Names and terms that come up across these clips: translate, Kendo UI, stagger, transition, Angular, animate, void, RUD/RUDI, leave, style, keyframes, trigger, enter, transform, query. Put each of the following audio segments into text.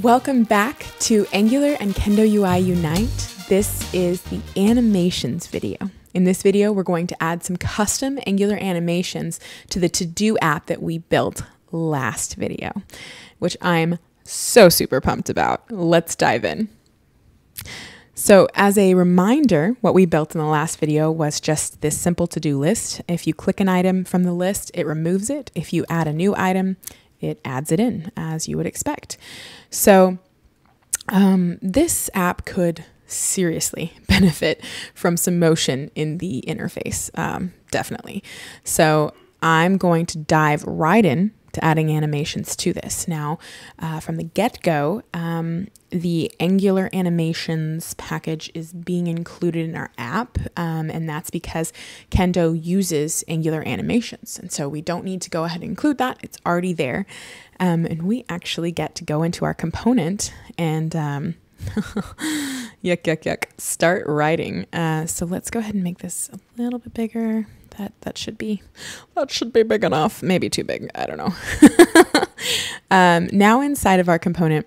Welcome back to Angular and Kendo UI Unite. This is the animations video. In this video, we're going to add some custom Angular animations to the to-do app that we built last video, which I'm so super pumped about. Let's dive in. So as a reminder, what we built in the last video was just this simple to-do list. If you click an item from the list, it removes it. If you add a new item, it adds it in, as you would expect. So this app could seriously benefit from some motion in the interface, definitely. So I'm going to dive right in to adding animations to this. Now, from the get-go, the Angular animations package is being included in our app, and that's because Kendo uses Angular animations. And so we don't need to go ahead and include that. It's already there. And we actually get to go into our component and yuck, start writing. So let's go ahead and make this a little bit bigger. That should be big enough. Maybe too big, I don't know. Now inside of our component,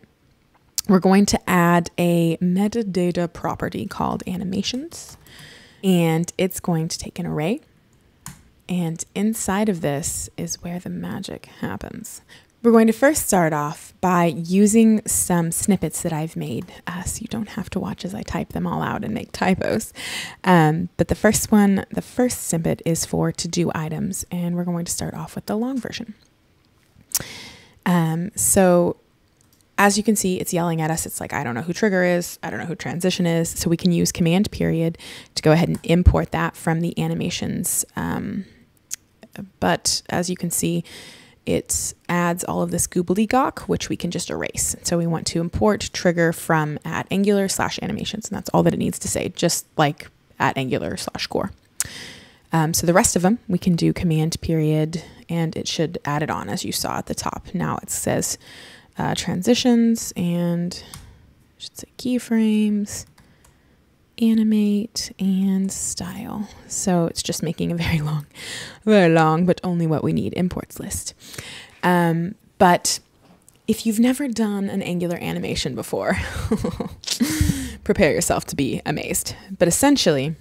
we're going to add a metadata property called animations, and it's going to take an array. And inside of this is where the magic happens. We're going to first start off by using some snippets that I've made, so you don't have to watch as I type them all out and make typos. But the first snippet is for to-do items, and we're going to start off with the long version. So as you can see, it's yelling at us. It's like, I don't know who trigger is. I don't know who transition is. So we can use command period to go ahead and import that from the animations. But as you can see, it adds all of this gobbledygook, which we can just erase. So we want to import trigger from @angular/animations, and that's all that it needs to say, just like @angular/core. So the rest of them, we can do command period, and it should add it on as you saw at the top. Now it says transitions, and I should say keyframes, animate, and style. So it's just making a very long, but only what we need imports list. But if you've never done an Angular animation before, prepare yourself to be amazed. But essentially,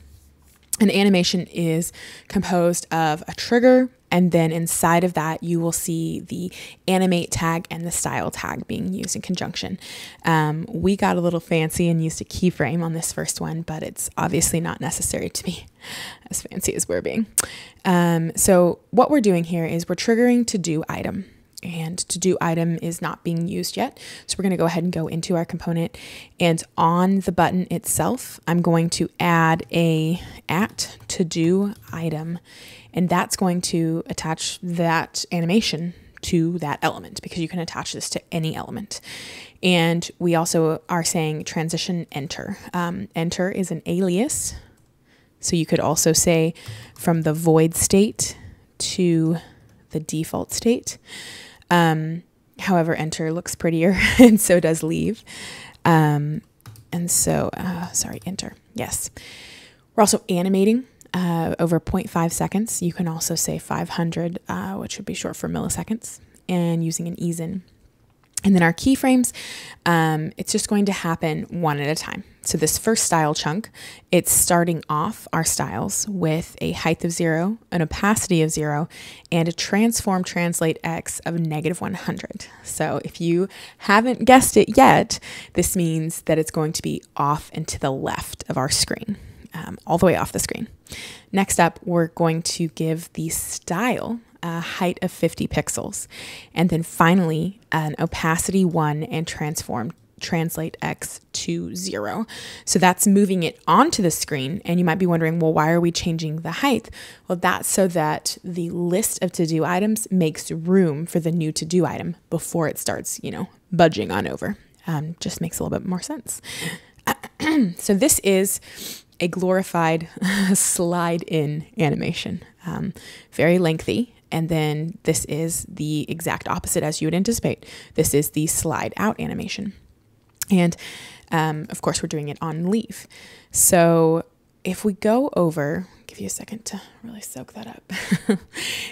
an animation is composed of a trigger, and then inside of that, you will see the animate tag and the style tag being used in conjunction. We got a little fancy and used a keyframe on this first one, but it's obviously not necessary to be as fancy as we're being. So what we're doing here is we're triggering to-do item, and to-do item is not being used yet. So we're gonna go ahead and go into our component, and on the button itself, I'm going to add a @to-do item. And that's going to attach that animation to that element, because you can attach this to any element. And we also are saying transition enter. Enter is an alias. So you could also say from the void state to the default state. However, enter looks prettier and so does leave. Enter, yes. We're also animating over 0.5 seconds. You can also say 500, which would be short for milliseconds, and using an ease in. And then our keyframes, it's just going to happen one at a time. So this first style chunk, it's starting off our styles with a height of 0, an opacity of 0, and a transform translate X of -100. So if you haven't guessed it yet, this means that it's going to be off and to the left of our screen, all the way off the screen. Next up, we're going to give the style a height of 50 pixels. And then finally, an opacity 1 and transform translate X to 0. So that's moving it onto the screen. And you might be wondering, well, why are we changing the height? Well, that's so that the list of to-do items makes room for the new to-do item before it starts, you know, budging on over. Just makes a little bit more sense. So this is a glorified slide-in animation, very lengthy. And then this is the exact opposite as you would anticipate. This is the slide-out animation. And of course, we're doing it on leave. So if we go over, give you a second to really soak that up.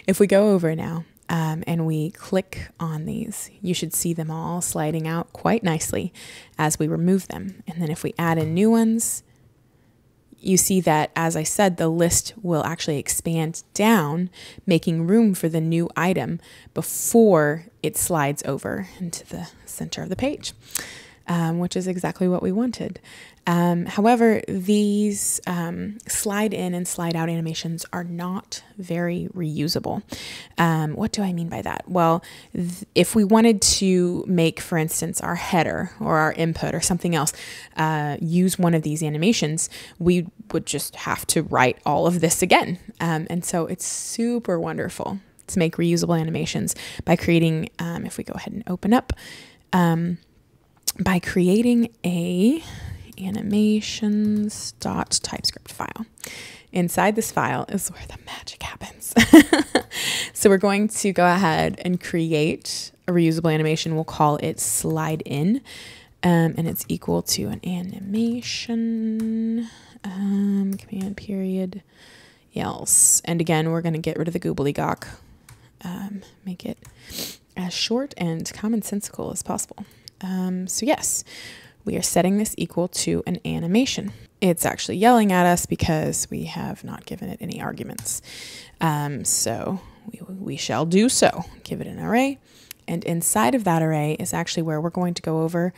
If we go over now and we click on these, you should see them all sliding out quite nicely as we remove them. And then if we add in new ones, you see that, as I said, the list will actually expand down, making room for the new item before it slides over into the center of the page, which is exactly what we wanted. However, these slide in and slide out animations are not very reusable. What do I mean by that? Well, if we wanted to make, for instance, our header or our input or something else, use one of these animations, we would just have to write all of this again. And so it's super wonderful to make reusable animations by creating, if we go ahead and open up, by creating a animations.typescript file. Inside this file is where the magic happens. So we're going to go ahead and create a reusable animation. We'll call it slide in, and it's equal to an animation command period else. And again, we're going to get rid of the gobbledygook, make it as short and commonsensical as possible. So yes, we are setting this equal to an animation. It's actually yelling at us because we have not given it any arguments. So we shall do so. Give it an array. And inside of that array is actually where we're going to go over.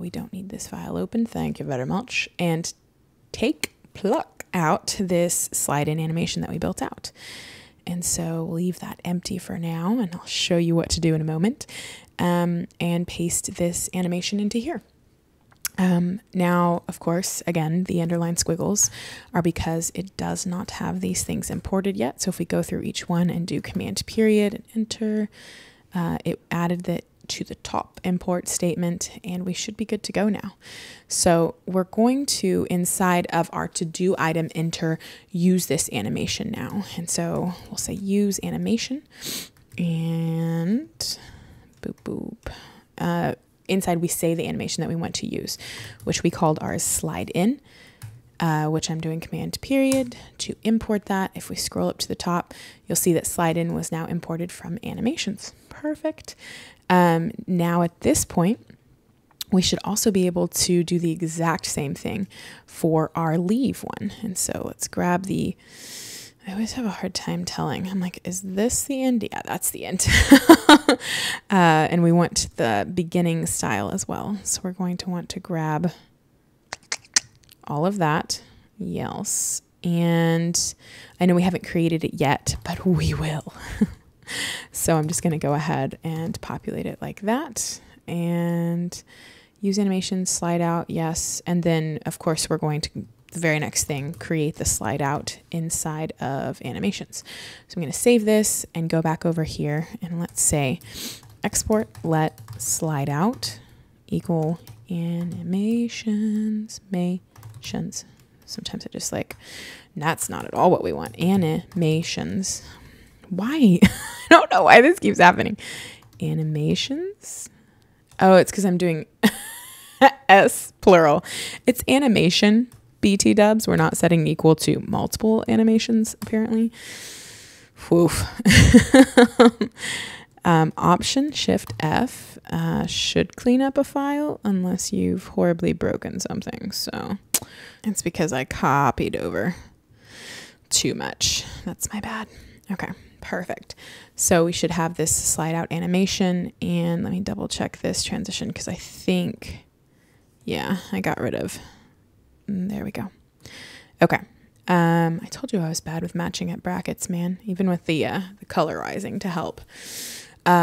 We don't need this file open. Thank you very much. And pluck out this slide in animation that we built out. And so we'll leave that empty for now, and I'll show you what to do in a moment, and paste this animation into here. Now, of course, again, the underline squiggles are because it does not have these things imported yet. So if we go through each one and do command period and enter, it added that to the top import statement, and we should be good to go now. So we're going to, inside of our to-do item enter, use this animation now. And so we'll say use animation, and boop, boop. Inside we say the animation that we want to use, which we called ours slide in, which I'm doing command period to import that. If we scroll up to the top, you'll see that slide in was now imported from animations. Perfect. Now at this point, we should also be able to do the exact same thing for our leave one. And so let's grab the, I always have a hard time telling. I'm like, is this the end? Yeah, that's the end. And we want the beginning style as well. So we're going to want to grab all of that. Yes. And I know we haven't created it yet, but we will. So I'm just going to go ahead and populate it like that. And use animation, slide out, yes. And then, of course, we're going to, the very next thing, create the slide out inside of animations. So I'm going to save this and go back over here, and let's say export let slide out equal animations. Sometimes I just like, that's not at all what we want. Animations. Why? I don't know why this keeps happening. Animations. Oh, it's because I'm doing S plural. It's animation. BT dubs, we're not setting equal to multiple animations, apparently. Woof. Option Shift F should clean up a file unless you've horribly broken something. So it's because I copied over too much. That's my bad. Okay, perfect. So we should have this slide out animation, and let me double check this transition because I think, yeah, I got rid of. There we go. Okay. I told you I was bad with matching at brackets, man, even with the colorizing to help.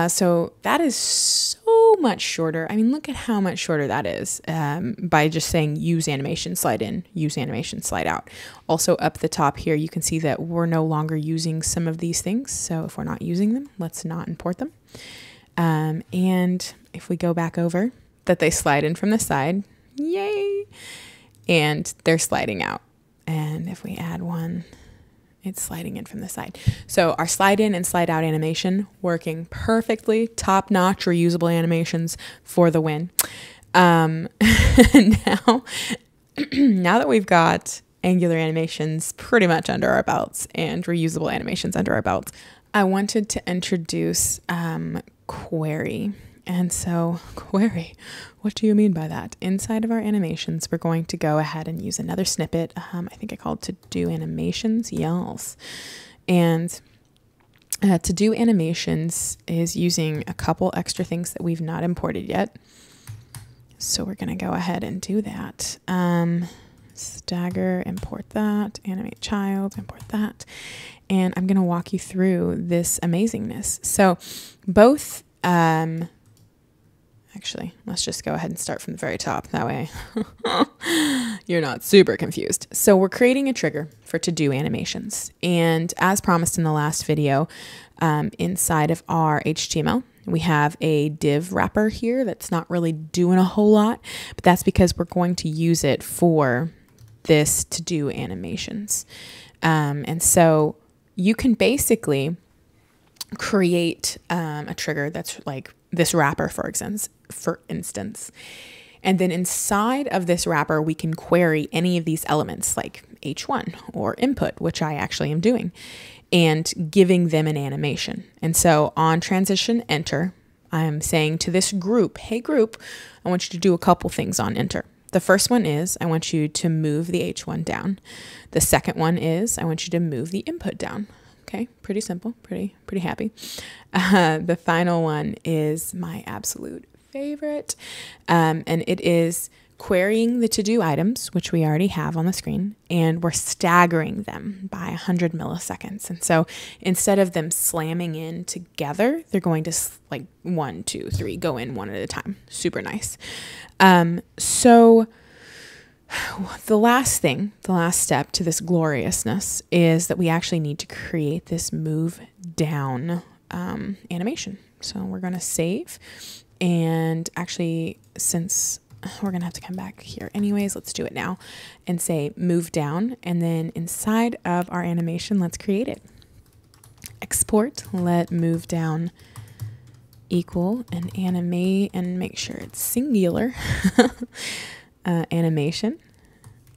So that is so much shorter. I mean, look at how much shorter that is, by just saying use animation, slide in, use animation, slide out. Also up the top here, you can see that we're no longer using some of these things. So if we're not using them, let's not import them. And if we go back over, that they slide in from the side, yay. And they're sliding out. And if we add one, it's sliding in from the side. So our slide in and slide out animation working perfectly, top-notch reusable animations for the win. Now that we've got Angular animations pretty much under our belts and reusable animations under our belts, I wanted to introduce query. And so query, what do you mean by that? Inside of our animations, we're going to go ahead and use another snippet. I think I called to do animations, yes. And to do animations is using a couple extra things that we've not imported yet. So we're gonna go ahead and do that. Stagger, import that, animate child, import that. And I'm gonna walk you through this amazingness. So both, actually, let's just go ahead and start from the very top. That way you're not super confused. So we're creating a trigger for to-do animations. And as promised in the last video, inside of our HTML, we have a div wrapper here that's not really doing a whole lot, but that's because we're going to use it for this to-do animations. And so you can basically create a trigger that's like this wrapper, for instance. And then inside of this wrapper, we can query any of these elements like h1 or input, which I actually am doing, and giving them an animation. And so on transition enter, I'm saying to this group, hey group, I want you to do a couple things on enter. The first one is I want you to move the h1 down. The second one is I want you to move the input down. Okay, pretty simple, pretty happy. The final one is my absolute favorite, and it is querying the to-do items, which we already have on the screen, and we're staggering them by 100 milliseconds. And so instead of them slamming in together, they're going to like 1, 2, 3, go in one at a time. Super nice. So the last step to this gloriousness is that we actually need to create this move down animation. So we're going to save, and actually, since we're going to have to come back here anyways, let's do it now and say move down. And then inside of our animation, let's create it. Export, let move down equal and animate, and make sure it's singular. Animation.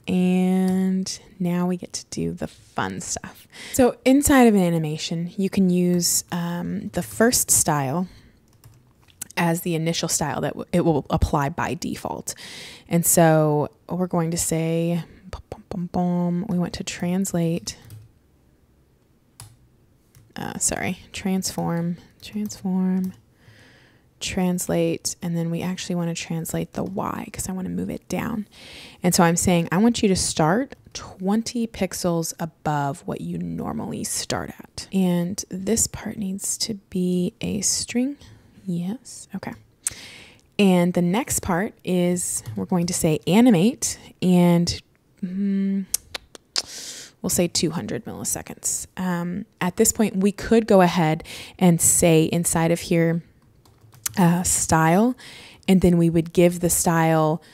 And now we get to do the fun stuff. So inside of an animation, you can use the first style as the initial style that it will apply by default. And so we're going to say, we want to translate, transform, translate, and then we actually want to translate the Y because I want to move it down. And so I'm saying I want you to start 20 pixels above what you normally start at. And this part needs to be a string. Yes. Okay. And the next part is we're going to say animate, and we'll say 200 milliseconds. At this point, we could go ahead and say inside of here, style, and then we would give the style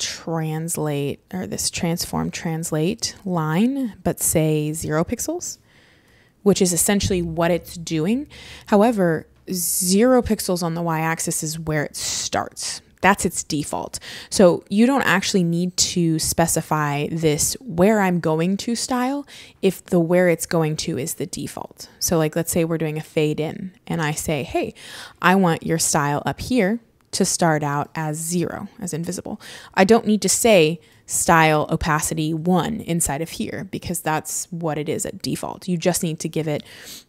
translate, or this transform translate line, but say 0 pixels, which is essentially what it's doing. However, 0 pixels on the y-axis is where it starts. That's its default. So you don't actually need to specify this where I'm going to style if the where it's going to is the default. So like, let's say we're doing a fade in and I say, hey, I want your style up here to start out as 0, as invisible. I don't need to say style opacity 1 inside of here because that's what it is at default. You just need to give it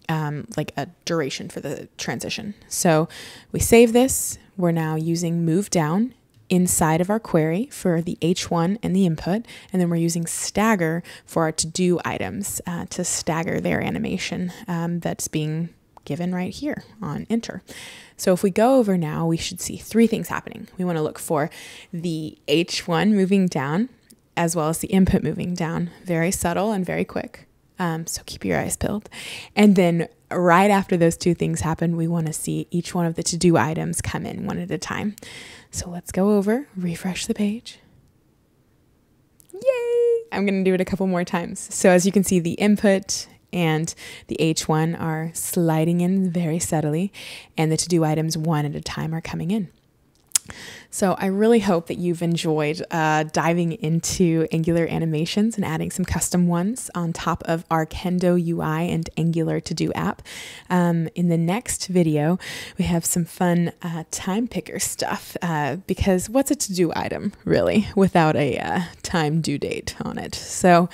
like a duration for the transition. So we save this. We're now using move down inside of our query for the h1 and the input, and then we're using stagger for our to-do items to stagger their animation that's being given right here on enter. So if we go over now, we should see 3 things happening. We want to look for the h1 moving down as well as the input moving down. Very subtle and very quick. So keep your eyes peeled. And then right after those 2 things happen, we want to see each one of the to-do items come in one at a time. So let's go over, refresh the page. Yay! I'm going to do it a couple more times. So as you can see, the input and the H1 are sliding in very subtly, and the to-do items one at a time are coming in. So I really hope that you've enjoyed diving into Angular animations and adding some custom ones on top of our Kendo UI and Angular to-do app. In the next video, we have some fun time picker stuff because what's a to-do item really without a time due date on it? So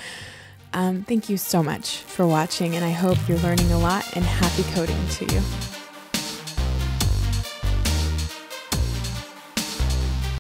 thank you so much for watching, and I hope you're learning a lot, and happy coding to you.